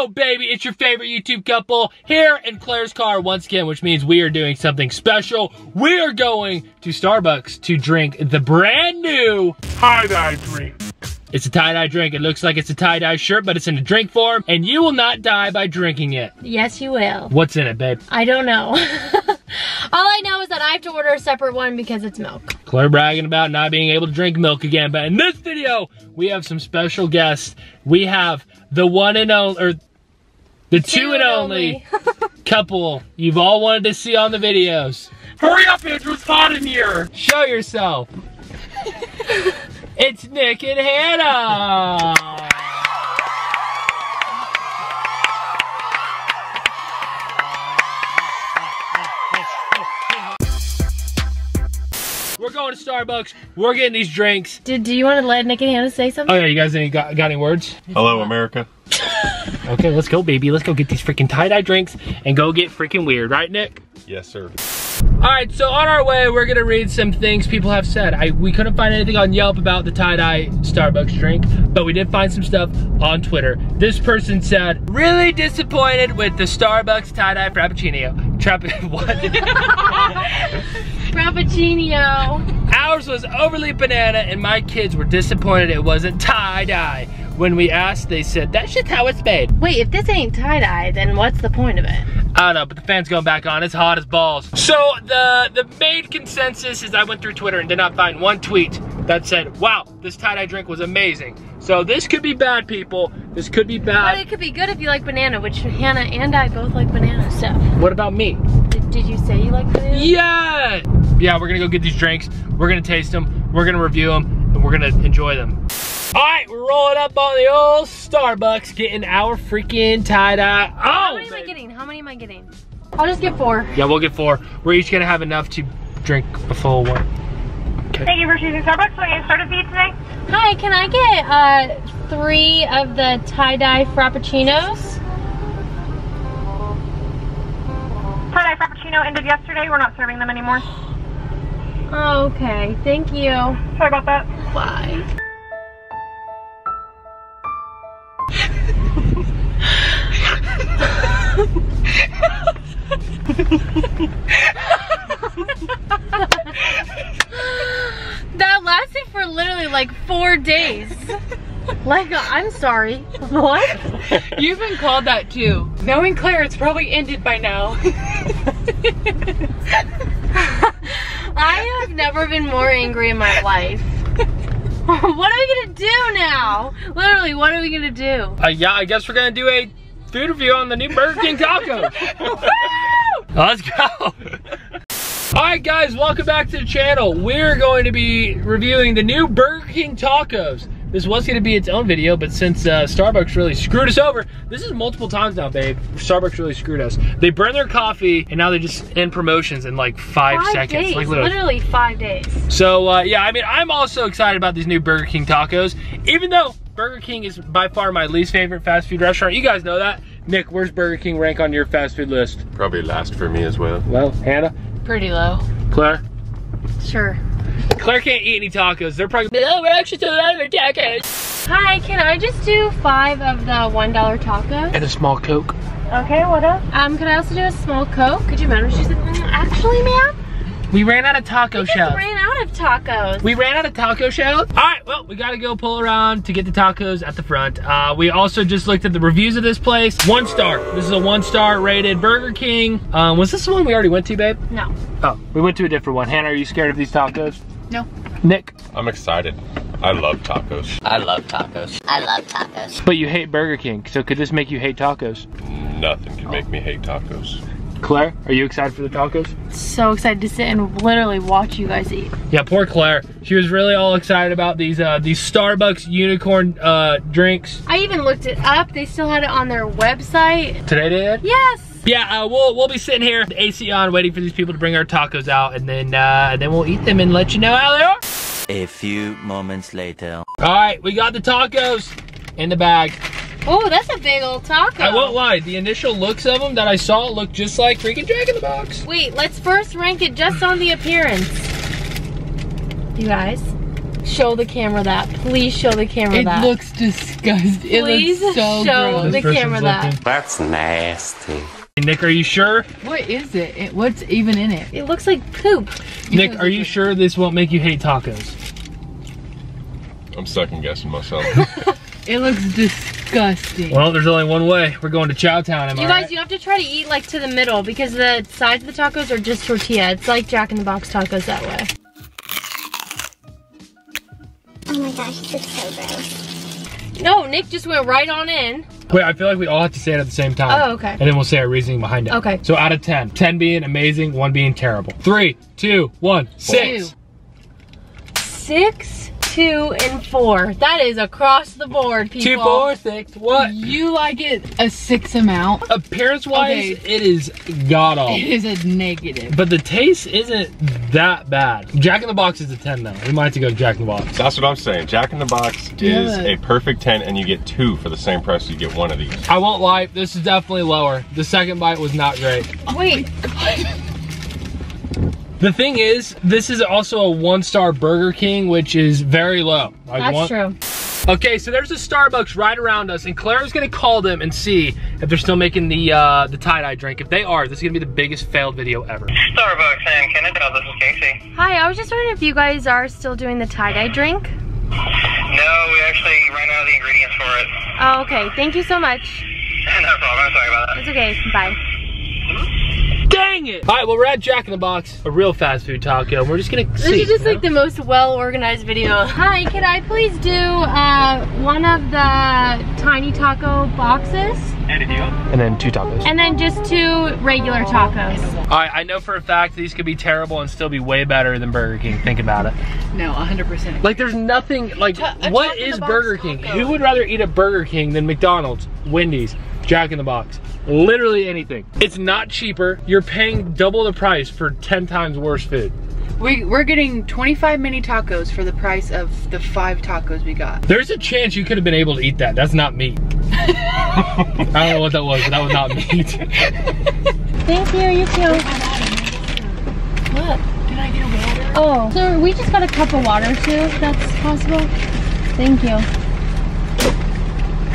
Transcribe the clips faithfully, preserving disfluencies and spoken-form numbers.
Yo, baby, it's your favorite YouTube couple here in Claire's car once again, which means we are doing something special. We are going to Starbucks to drink the brand new tie-dye drink. It's a tie-dye drink. It looks like it's a tie-dye shirt, but it's in a drink form, and you will not die by drinking it. Yes, you will. What's in it, babe? I don't know. All I know is that I have to order a separate one because it's milk. Claire bragging about not being able to drink milk again, but in this video, we have some special guests. We have the one and only, or the two, two and only, only. couple you've all wanted to see on the videos. Hurry up, Andrew, it's hot in here. Show yourself. It's Nick and Hannah. We're going to Starbucks. We're getting these drinks. Dude, do you want to let Nick and Hannah say something? Oh yeah, you guys any, got, got any words? Hello, America. Okay, let's go, baby. Let's go get these freaking tie-dye drinks and go get freaking weird. Right, Nick? Yes, sir. All right, so on our way, we're gonna read some things people have said. I, we couldn't find anything on Yelp about the tie-dye Starbucks drink, but we did find some stuff on Twitter. This person said, really disappointed with the Starbucks tie-dye frappuccino. Trap, what? Frappuccino. Ours was overly banana and my kids were disappointed it wasn't tie-dye. When we asked, they said, that's just how it's made. Wait, if this ain't tie-dye, then what's the point of it? I don't know, but the fan's going back on. It's hot as balls. So the, the main consensus is I went through Twitter and did not find one tweet that said, wow, this tie-dye drink was amazing. So this could be bad, people. This could be bad. But it could be good if you like banana, which Hannah and I both like banana stuff. What about me? Did, did you say you like banana? Yeah! Yeah, we're gonna go get these drinks. We're gonna taste them. We're gonna review them. And we're gonna enjoy them. All right, we're rolling up on the old Starbucks, getting our freaking tie-dye. Oh, How many baby. am I getting? How many am I getting? I'll just get four. Yeah, we'll get four. We're each gonna have enough to drink a full one. Okay. Thank you for choosing Starbucks. We're gonna start a feed today. Hi, can I get uh, three of the tie-dye frappuccinos? Tie-dye frappuccino ended yesterday. We're not serving them anymore. Oh, okay, thank you. Sorry about that. Bye. That lasted for literally like four days. Like, I'm sorry. What? You've been called that too. Knowing Claire, it's probably ended by now. I have never been more angry in my life. What are we gonna do now? Literally, what are we gonna do? Uh, yeah, I guess we're gonna do a food review on the new Burger King taco. Let's go. All right, guys, welcome back to the channel. We're going to be reviewing the new Burger King tacos. This was gonna be its own video, but since uh, Starbucks really screwed us over, this is multiple times now, babe. Starbucks really screwed us. They burned their coffee, and now they just end promotions in like five, five seconds. Days. Like literally. literally five days. So uh, yeah, I mean, I'm also excited about these new Burger King tacos, even though Burger King is by far my least favorite fast food restaurant. You guys know that. Nick, where's Burger King rank on your fast food list? Probably last for me as well. Well, Hannah? Pretty low. Claire? Sure. Claire can't eat any tacos. They're probably, oh, we're actually still out of our tacos. Hi, can I just do five of the one dollar tacos? And a small Coke. Okay, what else? Um, could I also do a small Coke? Could you manage to do something? Actually, ma'am? We ran out of taco shells. We ran out of tacos. We ran out of taco shells? All right, well, we gotta go pull around to get the tacos at the front. Uh, we also just looked at the reviews of this place. One star. This is a one star rated Burger King. Um, was this the one we already went to, babe? No. Oh, we went to a different one. Hannah, are you scared of these tacos? No. Nick? I'm excited. I love tacos. I love tacos. I love tacos. But you hate Burger King, so could this make you hate tacos? Nothing can make me hate tacos. Claire, are you excited for the tacos? So excited to sit and literally watch you guys eat. Yeah, poor Claire. She was really all excited about these uh, these Starbucks unicorn uh, drinks. I even looked it up. They still had it on their website. Today they did? Yes. Yeah, uh, we'll we'll be sitting here, the A C on, waiting for these people to bring our tacos out, and then uh, then we'll eat them and let you know how they are. A few moments later. All right, we got the tacos in the bag. Oh, that's a big old taco. I won't lie, the initial looks of them that I saw looked just like freaking Jack in the Box. Wait, let's first rank it just on the appearance. You guys? show the camera that. Please show the camera it that. It looks disgusting. Please it looks so show gross. The camera that. Looking. That's nasty. Hey, Nick, are you sure? What is it? it? What's even in it? It looks like poop. Nick, are you sure this won't make you hate tacos? I'm second guessing myself. It looks disgusting. Well, there's only one way. We're going to Chowtown, am I right? You guys, you have to try to eat like to the middle because the sides of the tacos are just tortilla. It's like Jack in the Box tacos that way. Oh my gosh, this looks so gross. No, Nick just went right on in. Wait, I feel like we all have to say it at the same time. Oh, okay. And then we'll say our reasoning behind it. Okay. So out of ten. ten being amazing, one being terrible. Three, two, one, six. Two. Six, two, and four. That is across the board, people. Two, four, six, what? You like it a six amount. Appearance-wise, okay. It is god-awful. It is a negative. But the taste isn't that bad. Jack in the Box is a ten, though. We might have to go to Jack in the Box. That's what I'm saying. Jack in the Box is yeah. a perfect ten, and you get two for the same price you get one of these. I won't lie. This is definitely lower. The second bite was not great. Wait. Oh the thing is, this is also a one-star Burger King, which is very low. I That's want... true. Okay, so there's a Starbucks right around us, and Claire's gonna call them and see if they're still making the uh, the tie-dye drink. If they are, this is gonna be the biggest failed video ever. Starbucks, I am Kenneth. This is Casey. Hi, I was just wondering if you guys are still doing the tie-dye drink? No, we actually ran out of the ingredients for it. Oh, okay. Thank you so much. No problem. I'm sorry about that. It's okay. Bye. Dang it! All right, well, we're at Jack in the Box, a real fast food taco. We're just gonna this see. This is just like the most well-organized video. Hi, can I please do uh, one of the tiny taco boxes? And a deal. And then two tacos. And then just two regular tacos. All right, I know for a fact these could be terrible and still be way better than Burger King. Think about it. No, one hundred percent. Like, there's nothing, like, Ta what is Burger King? Taco. Who would rather eat a Burger King than McDonald's, Wendy's, Jack in the Box? Literally anything. It's not cheaper. You're paying double the price for ten times worse food. We, we're getting twenty-five mini tacos for the price of the five tacos we got. There's a chance you could have been able to eat that. That's not meat. I don't know what that was, but that was not meat. Thank you, you too. What? Did I get a water? Oh, so we just got a cup of water too, if that's possible. Thank you.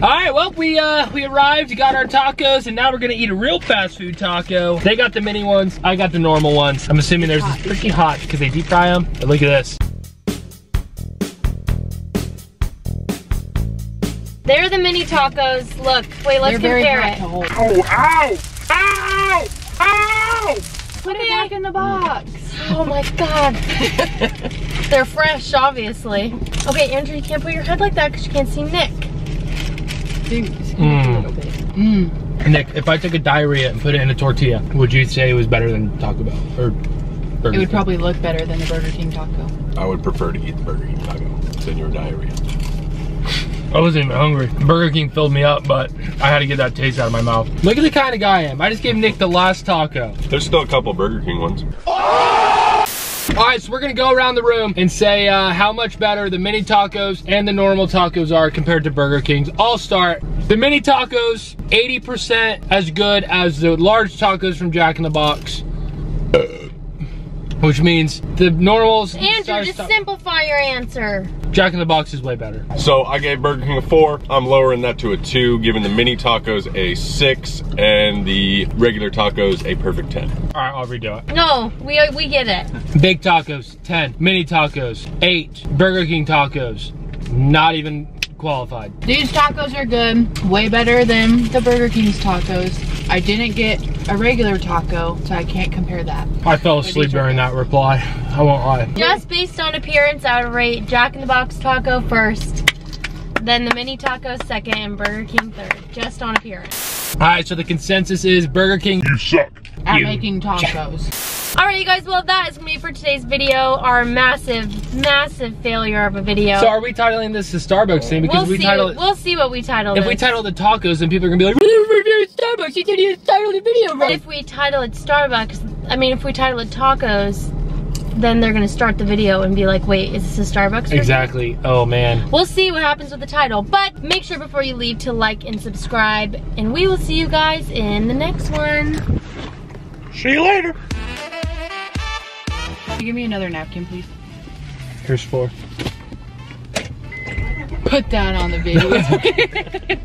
All right, well, we uh, we arrived, got our tacos, and now we're gonna eat a real fast food taco. They got the mini ones, I got the normal ones. I'm assuming they're freaking hot because they deep fry them. But look at this. They're the mini tacos. Look, wait, let's they're compare it. Ow, ow, ow, ow! Put it back in the box. Oh my God. They're fresh, obviously. Okay, Andrew, you can't put your head like that because you can't see Nick. Mm. Mm. Nick, if I took a diarrhea and put it in a tortilla, would you say it was better than Taco Bell or Burger King? It would probably look better than the Burger King taco. I would prefer to eat the Burger King taco than your diarrhea. I wasn't even hungry. Burger King filled me up, but I had to get that taste out of my mouth. Look at the kind of guy I am. I just gave Nick the last taco. There's still a couple Burger King ones. Oh! All right, so we're gonna go around the room and say uh, how much better the mini tacos and the normal tacos are compared to Burger King's. I'll start. The mini tacos, eighty percent as good as the large tacos from Jack in the Box. Which means the normals. Andrew, just simplify your answer. Jack in the Box is way better. So I gave Burger King a four. I'm lowering that to a two, giving the mini tacos a six and the regular tacos a perfect ten. All right, I'll redo it. No, we we get it. Big tacos, ten. Mini tacos, eight. Burger King tacos, not even qualified. These tacos are good. Way better than the Burger King's tacos. I didn't get a regular taco, so I can't compare that. I fell asleep during that reply. I won't lie. Just based on appearance, I would rate Jack in the Box taco first, then the mini taco second, and Burger King third, just on appearance. All right, so the consensus is Burger King, you suck. At you making tacos. Suck. All right, you guys, well, that is going to be for today's video, our massive, massive failure of a video. So are we titling this the Starbucks thing? Because we'll we see, title it, We'll see what we title If this. we title the tacos, then people are going to be like, we're doing Starbucks, you didn't even title the video right. If we title it Starbucks, I mean, if we title it tacos, then they're going to start the video and be like, wait, is this a Starbucks? Exactly. Something? Oh, man. We'll see what happens with the title. But make sure before you leave to like and subscribe, and we will see you guys in the next one. See you later. Give me another napkin, please. Here's four. Put that on the video.